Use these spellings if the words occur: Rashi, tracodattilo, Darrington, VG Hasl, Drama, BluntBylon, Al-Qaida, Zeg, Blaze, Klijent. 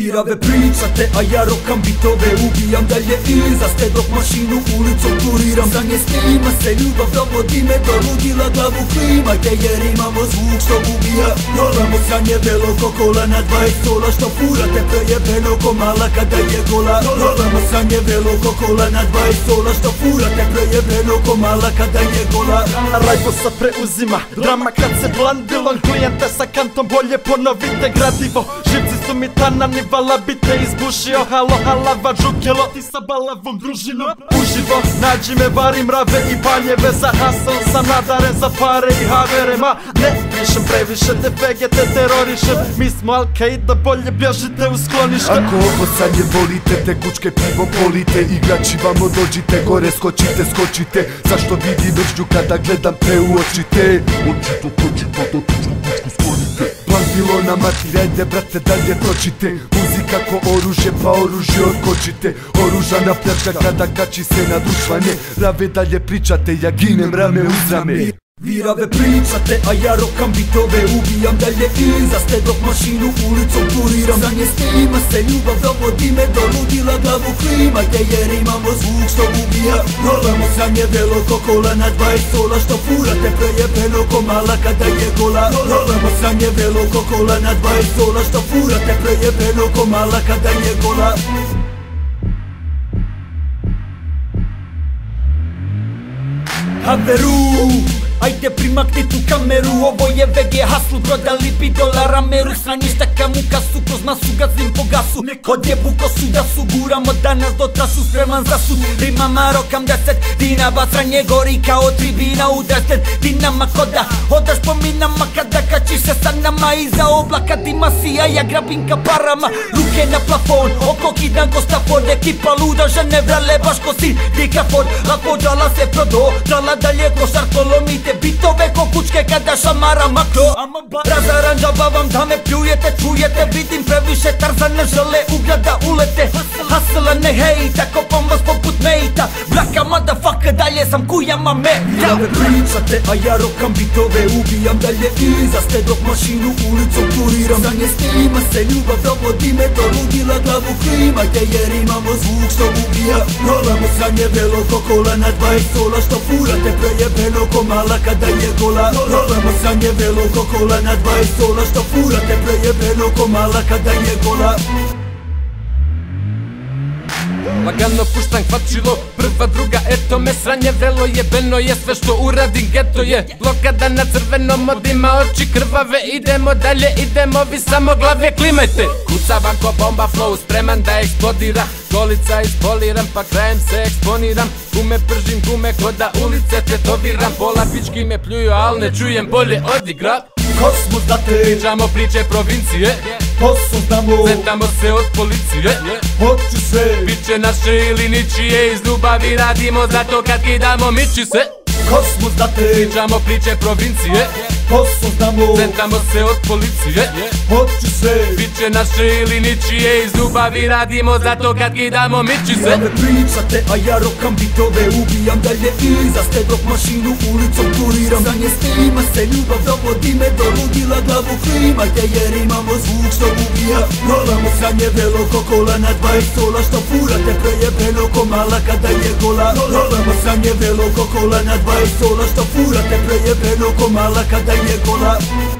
birave priča, te a ja rokam bitove, ubijam dalje iza, s tebog mašinu ulicom kuriram. Za nje snima se ljubav, dovodi me do ludila, glavu klimajte jer imamo zvuk što ubija. Rolamo sranje belo ko kola na 20 sola, što furate prejebeno ko mala kada je gola. Rolamo sranje belo ko kola na 20 sola, što furate prejebeno ko mala kada je gola. Rajko sa preuzima, drama kad se BluntBylon klijente sa kantom, bolje ponovite gradivo. Živci su mi tana, ni vala bi te izbušio. Halo, halava, džukjelo, ti sa balavom družinom. Uživo, nađi me, varim rave i banjeve. Za Hasl sam nadaren, za pare i havere. Ma ne pišem previše, te fege, te terorišem. Mi smo Al-Qaida, bolje bježite u sklonište. Ako ovo sad je volite, te kučke pivo polite. Igrači vamo dođite, gore skočite, skočite. Zašto vidi mržnju kada gledam te u oči, te očito kočito, to tučnu kučku sklonite. BluntBylona matirajte, brate, dalje točite. Muzika ko oružje, pa oružje odkočite. Oružana pljačka kada kači se na dušmane. Rave dalje pričate, ja ginem rame uz rame. Vi rave pričate, a ja rokam bitove, ubijam dalje iza, s tebog mašinu ulicom kuriram. Za nje snima se ljubav, dovodi me do ludila, glavu klimajte jer imamo zvuk što ubija. Rolamo sranje belo ko kola na 20 sola, što furate prejebeno ko mala kada je gola. Rolamo sranje belo ko kola na 20 sola, što furate prejebeno ko mala kada je gola. Haveru, ajde primakni tu kameru, ovo je VG Hasl, prodali bi dolara meru. Sranjiš taka muka su, kroz masu gazim po gasu. Odjebu ko su da su, guramo danas do trasu, spreman za sud. Rimama rokam 10 dinava, sranje gori kao tribina, udraš led dinama koda. Odraš po minama kada kačiš se sa nama, iza oblaka dima sija, ja grabim ka parama. Ruke na plafon, oko kidan ko stafon, ekipa luda, žene vrale baš ko sin dikrafon. Lako džala se prodo, džala dalje košar, kolomite bitove ko kučke kada šamara makro. Razaranđavam da me pljujete, čujete, vidim previše Tarzana, žele ugleda ulete. Hasla ne hejta, kopam vas poput mejta, blaka motherfucker, dalje sam kujama meta. Rave pričate, a ja rokam bitove, ubijam dalje iza, s tebog mašinu ulicom kuriram. Za nje snima se ljubav, dovodi me do ludila, glavu klimajte jer imamo zvuk što ubija. Rolamo sranje belo ko kola na 20 sola, što furate prejebeno ko mala kada je gola. Rolamo sranje belo ko kola na 20 sola, što furate prejebeno ko mala kada je gola. Lagano puštam kvačilo, prva, druga, eto me sranje vrelo jebeno je, sve što uradim geto je. Blokada na crvenom, odima oči krvave, idemo dalje, idemo, vi samo glave klimajte. Kucavam ko bomba flow, spreman da eksplodira, golica ispoliram pa krajem se eksponiram. Gume pržim, gume koda ulice tetoviram, pola pički me pljuju, al ne čujem, bolje odigram. Kosmos da te pričamo priče provincije, posao znamo, zetamo se od policije. Hoću se, bit će naše ili ničije, iz ljubavi radimo, zato kad kidamo miči se. Kosmos da te pričamo priče provincije, posao znamo, zetamo se od policije. Hoću se, bit će naše ili ničije, iz ljubavi radimo, zato kad kidamo miči se. Rave pričate, a ja rokam bitove, ubijam dalje iza, s tebog mašinu ulicom kuriram. Za nje snima se ljubav, dovodi me do ludila, glavu klimajte jer imamo zvuk što ubija. Rolamo sranje belo ko kola na 20 sola, što furate prejebeno ko mala kada je gola. Rolamo sranje belo ko kola na 20 sola, što furate prejebeno ko mala kada je gola.